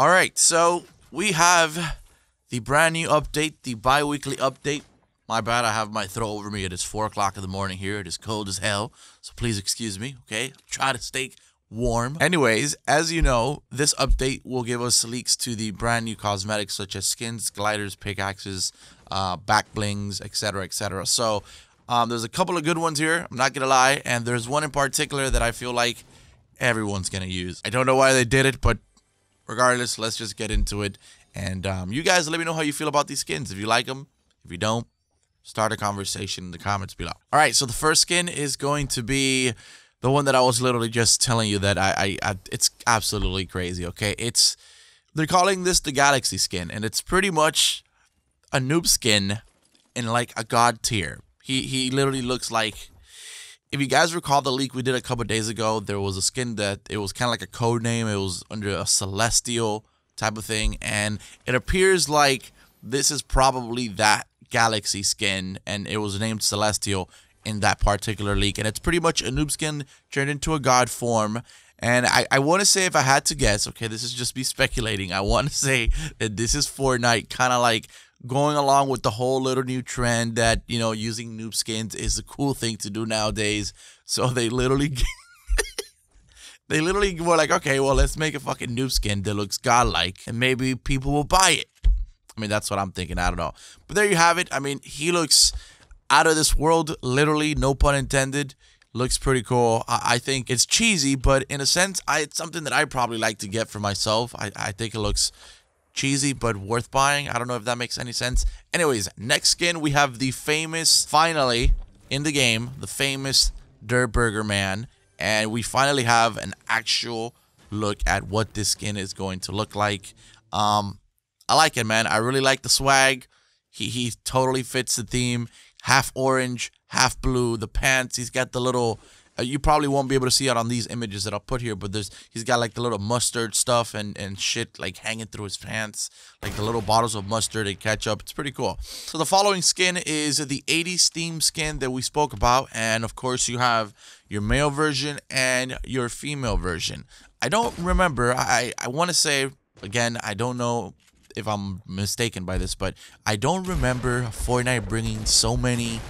Alright, so we have the brand new update, the bi-weekly update. My bad, I have my throat over me. It is 4 o'clock in the morning here. It is cold as hell, so please excuse me, okay? Try to stay warm. Anyways, as you know, this update will give us leaks to the brand new cosmetics such as skins, gliders, pickaxes, back blings, etc, etc. So, there's a couple of good ones here, I'm not gonna lie, and there's one in particular that I feel like everyone's gonna use. I don't know why they did it, but regardless, let's just get into it. And you guys let me know how you feel about these skins. If you like them, if you don't, start a conversation in the comments below. Alright, so the first skin is going to be the one that I was literally just telling you that it's absolutely crazy, okay? They're calling this the Galaxy Skin, and it's pretty much a noob skin in like a god tier. He literally looks like, if you guys recall the leak we did a couple of days ago, there was a skin that it was kind of like a code name. It was under a celestial type of thing, and it appears like this is probably that Galaxy Skin, and it was named Celestial in that particular leak, and it's pretty much a noob skin turned into a god form. And I want to say, if I had to guess, okay, this is just me speculating, I want to say that this is Fortnite kind of like going along with the whole little new trend that, you know, using noob skins is a cool thing to do nowadays. So they literally they were like, okay, well, let's make a fucking noob skin that looks godlike and maybe people will buy it. I mean, that's what I'm thinking. I don't know. But there you have it. I mean, he looks out of this world, literally, no pun intended. Looks pretty cool. I think it's cheesy, but in a sense, it's something that I probably like to get for myself. I think it looks cheesy, but worth buying. I don't know if that makes any sense. Anyways, next skin, we have the famous, finally, in the game, the famous Durrr Burger Man. And we finally have an actual look at what this skin is going to look like. I like it, man. I really like the swag. He totally fits the theme. Half orange, half blue. The pants, he's got the little, you probably won't be able to see it on these images that I'll put here, but he's got like the little mustard stuff and shit like hanging through his pants, like the little bottles of mustard and ketchup. It's pretty cool. So the following skin is the 80s theme skin that we spoke about, and of course you have your male version and your female version. I don't remember, I want to say, again, I don't know if I'm mistaken by this, but I don't remember Fortnite bringing so many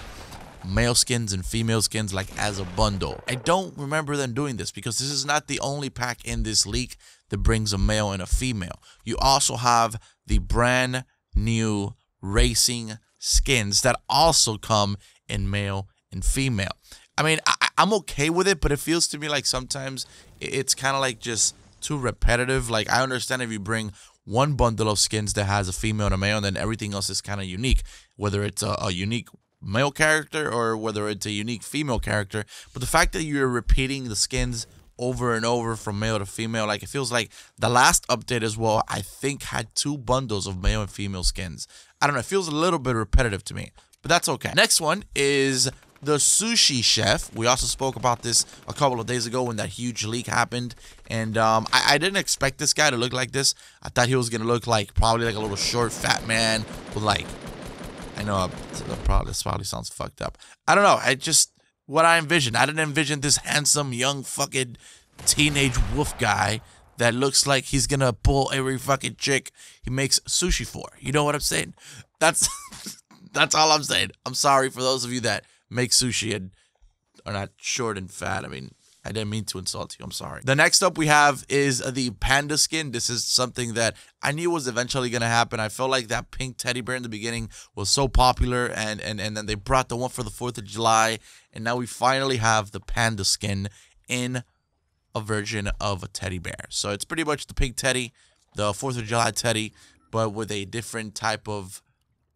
male skins and female skins like as a bundle. I don't remember them doing this, because this is not the only pack in this leak that brings a male and a female. You also have the brand new racing skins that also come in male and female. I mean, I'm okay with it, but it feels to me like sometimes it's kind of like just too repetitive. Like, I understand if you bring one bundle of skins that has a female and a male, and then everything else is kind of unique, whether it's a unique male character or whether it's a unique female character. But the fact that you're repeating the skins over and over from male to female, like, it feels like the last update as well, I think, had two bundles of male and female skins. I don't know, it feels a little bit repetitive to me, but that's okay. Next one is the Sushi Chef. We also spoke about this a couple of days ago when that huge leak happened, and I didn't expect this guy to look like this. I thought he was gonna look like probably like a little short fat man with like, I know this probably sounds fucked up, I don't know, I just, what I envisioned, I didn't envision this handsome young fucking teenage wolf guy that looks like he's gonna pull every fucking chick he makes sushi for, you know what I'm saying? That's that's all I'm saying. I'm sorry for those of you that make sushi and are not short and fat. I mean, I didn't mean to insult you. I'm sorry. The next up we have is the panda skin. This is something that I knew was eventually going to happen. I felt like that pink teddy bear in the beginning was so popular, and then they brought the one for the 4th of July, and now we finally have the panda skin in a version of a teddy bear. So it's pretty much the pink teddy, the 4th of July teddy, but with a different type of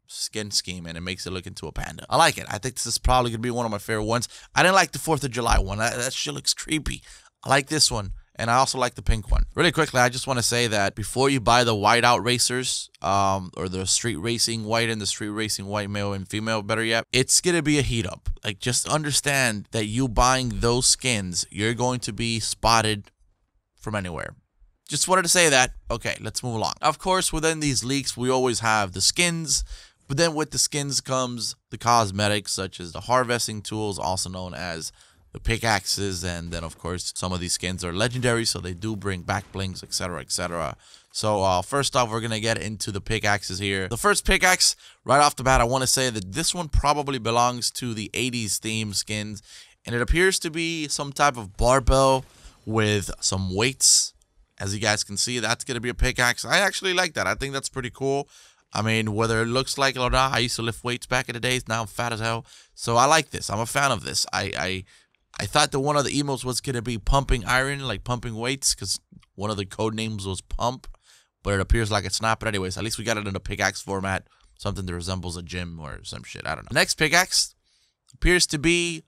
skin scheme, and it makes it look into a panda. I like it. I think this is probably gonna be one of my favorite ones. I didn't like the 4th of July one. That shit looks creepy. I like this one, and I also like the pink one. Really quickly, I just want to say that before you buy the Whiteout Racers, or the Street Racing White and the Street Racing White male and female, better yet, it's gonna be a heat up. Like, just understand that you buying those skins, you're going to be spotted from anywhere. Just wanted to say that. Okay, let's move along. Of course, within these leaks, we always have the skins. But then with the skins comes the cosmetics, such as the harvesting tools, also known as the pickaxes. And then, of course, some of these skins are legendary, so they do bring back blings, etc., etc. So first off, we're going to get into the pickaxes here. The first pickaxe, right off the bat, I want to say that this one probably belongs to the 80s theme skins. And it appears to be some type of barbell with some weights. As you guys can see, that's going to be a pickaxe. I actually like that. I think that's pretty cool. I mean, whether it looks like it or not, I used to lift weights back in the days. Now I'm fat as hell. So I like this. I'm a fan of this. I thought that one of the emotes was going to be pumping iron, like pumping weights, because one of the code names was pump. But it appears like it's not. But anyways, at least we got it in a pickaxe format. Something that resembles a gym or some shit. I don't know. Next pickaxe appears to be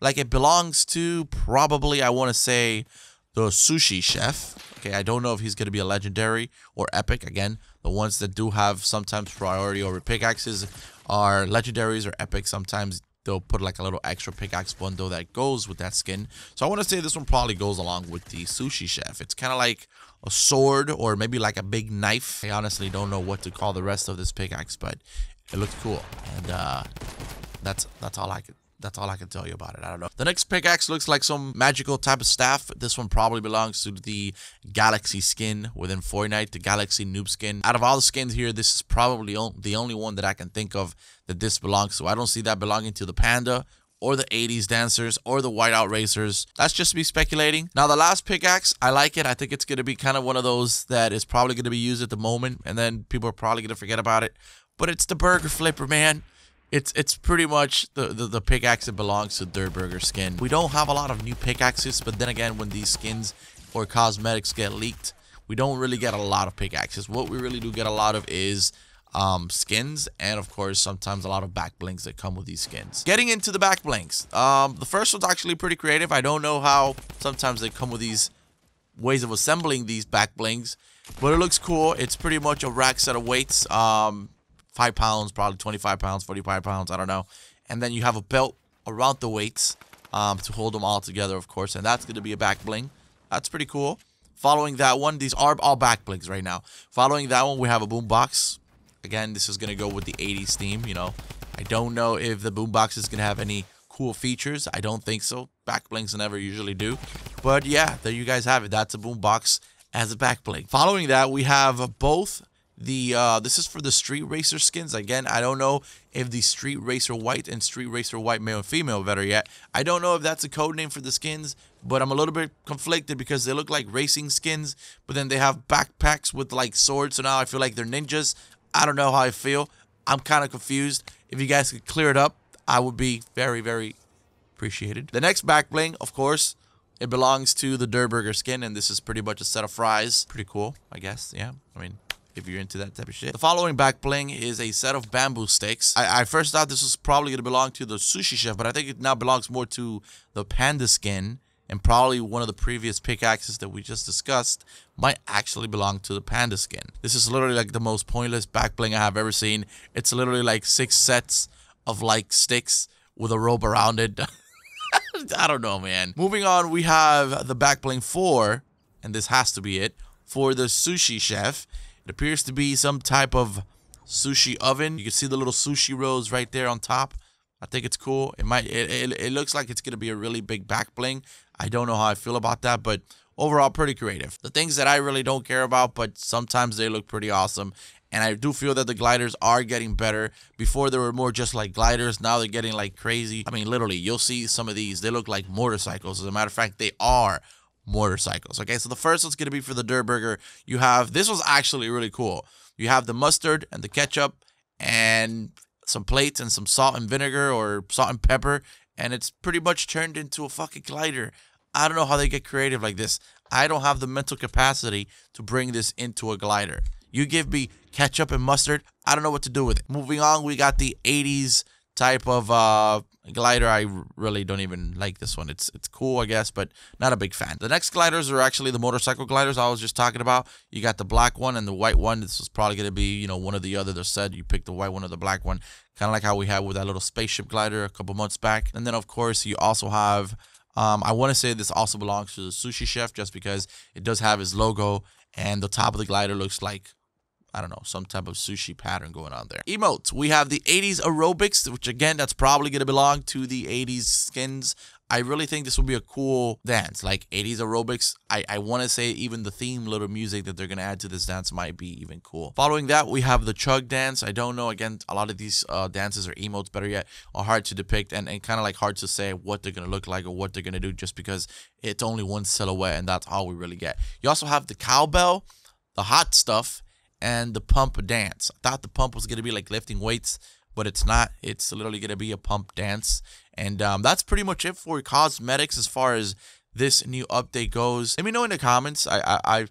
like it belongs to probably, I want to say, the sushi chef. Okay, I don't know if he's going to be a legendary or epic. Again, the ones that do have sometimes priority over pickaxes are legendaries or epic. Sometimes they'll put like a little extra pickaxe bundle that goes with that skin. So I want to say this one probably goes along with the sushi chef. It's kind of like a sword or maybe like a big knife. I honestly don't know what to call the rest of this pickaxe, but it looked cool. And that's all I can tell you about it. I don't know. The next pickaxe looks like some magical type of staff. This one probably belongs to the Galaxy Skin within Fortnite, the Galaxy Noob Skin. Out of all the skins here, this is probably the only one that I can think of that this belongs to. I don't see that belonging to the Panda or the 80s dancers or the Whiteout Racers. That's just me speculating. Now, the last pickaxe, I like it. I think it's going to be kind of one of those that is probably going to be used at the moment, and then people are probably going to forget about it. But it's the burger flipper, man. It's pretty much the pickaxe that belongs to Durrr Burger skin. We don't have a lot of new pickaxes, but then again, when these skins or cosmetics get leaked, we don't really get a lot of pickaxes. What we really do get a lot of is skins, and of course, sometimes a lot of back blinks that come with these skins. Getting into the back blinks, the first one's actually pretty creative. I don't know how sometimes they come with these ways of assembling these back blinks, but it looks cool. It's pretty much a rack set of weights. 5 pounds, probably 25 pounds, 45 pounds, I don't know. And then you have a belt around the weights to hold them all together, of course. And that's going to be a back bling. That's pretty cool. Following that one, these are all back blings right now. Following that one, we have a boombox. Again, this is going to go with the 80s theme, you know. I don't know if the boombox is going to have any cool features. I don't think so. Back blings never usually do. But yeah, there you guys have it. That's a boombox as a back bling. Following that, we have both... this is for the Street Racer skins. Again, I don't know if the Street Racer White and Street Racer White male and female, better yet, I don't know if that's a code name for the skins, but I'm a little bit conflicted because they look like racing skins, but then they have backpacks with like swords, so now I feel like they're ninjas. I don't know how I feel. I'm kind of confused. If you guys could clear it up, I would be very, very appreciated. The next back bling, of course, it belongs to the Durrr Burger skin, and this is pretty much a set of fries. Pretty cool, I guess. Yeah, I mean, if you're into that type of shit. The following back bling is a set of bamboo sticks. I first thought this was probably going to belong to the sushi chef, but I think it now belongs more to the panda skin, and probably one of the previous pickaxes that we just discussed might actually belong to the panda skin. This is literally like the most pointless back bling I have ever seen. It's literally like 6 sets of like sticks with a rope around it. I don't know, man. Moving on, we have the back bling 4, and this has to be it, for the sushi chef. It appears to be some type of sushi oven. You can see the little sushi rolls right there on top. I think it's cool. It looks like it's going to be a really big back bling. I don't know how I feel about that, but overall pretty creative. The things that I really don't care about, but sometimes they look pretty awesome. And I do feel that the gliders are getting better. Before they were more just like gliders. Now they're getting like crazy. I mean, literally, you'll see some of these. They look like motorcycles. As a matter of fact, they are motorcycles. Okay, so the first one's gonna be for the Durrr Burger. You have, this was actually really cool, you have the mustard and the ketchup and some plates and some salt and vinegar or salt and pepper, and it's pretty much turned into a fucking glider. I don't know how they get creative like this. I don't have the mental capacity to bring this into a glider. You give me ketchup and mustard, I don't know what to do with it. Moving on, we got the 80s type of glider. I really don't even like this one. It's cool, I guess, but not a big fan. The next gliders are actually the motorcycle gliders I was just talking about. You got the black one and the white one. This was probably going to be, you know, one or the other. They said you pick the white one or the black one, kind of like how we had with that little spaceship glider a couple months back. And then, of course, you also have, I want to say this also belongs to the sushi chef just because it does have his logo, and the top of the glider looks like, I don't know, some type of sushi pattern going on there. Emotes. We have the 80s aerobics, which again, that's probably going to belong to the 80s skins. I really think this will be a cool dance, like 80s aerobics. I want to say even the theme, little music that they're going to add to this dance might be even cool. Following that, we have the chug dance. I don't know. Again, a lot of these dances or emotes, better yet, are hard to depict and kind of like hard to say what they're going to look like or what they're going to do just because it's only one silhouette and that's all we really get. You also have the cowbell, the hot stuff, and the pump dance. I thought the pump was going to be like lifting weights, but it's not. It's literally going to be a pump dance. And that's pretty much it for cosmetics as far as this new update goes. Let me know in the comments. I've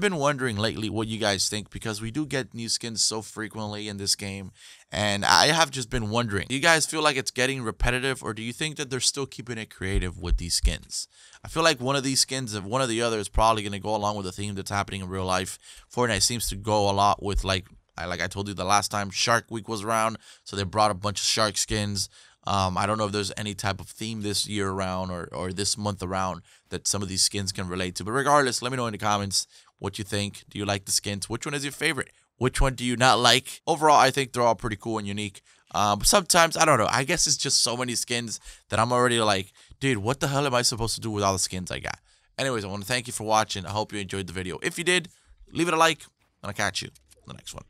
been wondering lately what you guys think, because we do get new skins so frequently in this game, and I have just been wondering, do you guys feel like it's getting repetitive, or do you think that they're still keeping it creative with these skins? I feel like one of these skins, if one or the other, is probably going to go along with the theme that's happening in real life. Fortnite seems to go a lot with, like I told you the last time Shark Week was around, so they brought a bunch of shark skins. I don't know if there's any type of theme this year around or this month around that some of these skins can relate to. But regardless, let me know in the comments what you think. Do you like the skins? Which one is your favorite? Which one do you not like? Overall, I think they're all pretty cool and unique. But sometimes, I don't know, I guess it's just so many skins that I'm already like, dude, what the hell am I supposed to do with all the skins I got? Anyways, I want to thank you for watching. I hope you enjoyed the video. If you did, leave it a like, and I'll catch you in the next one.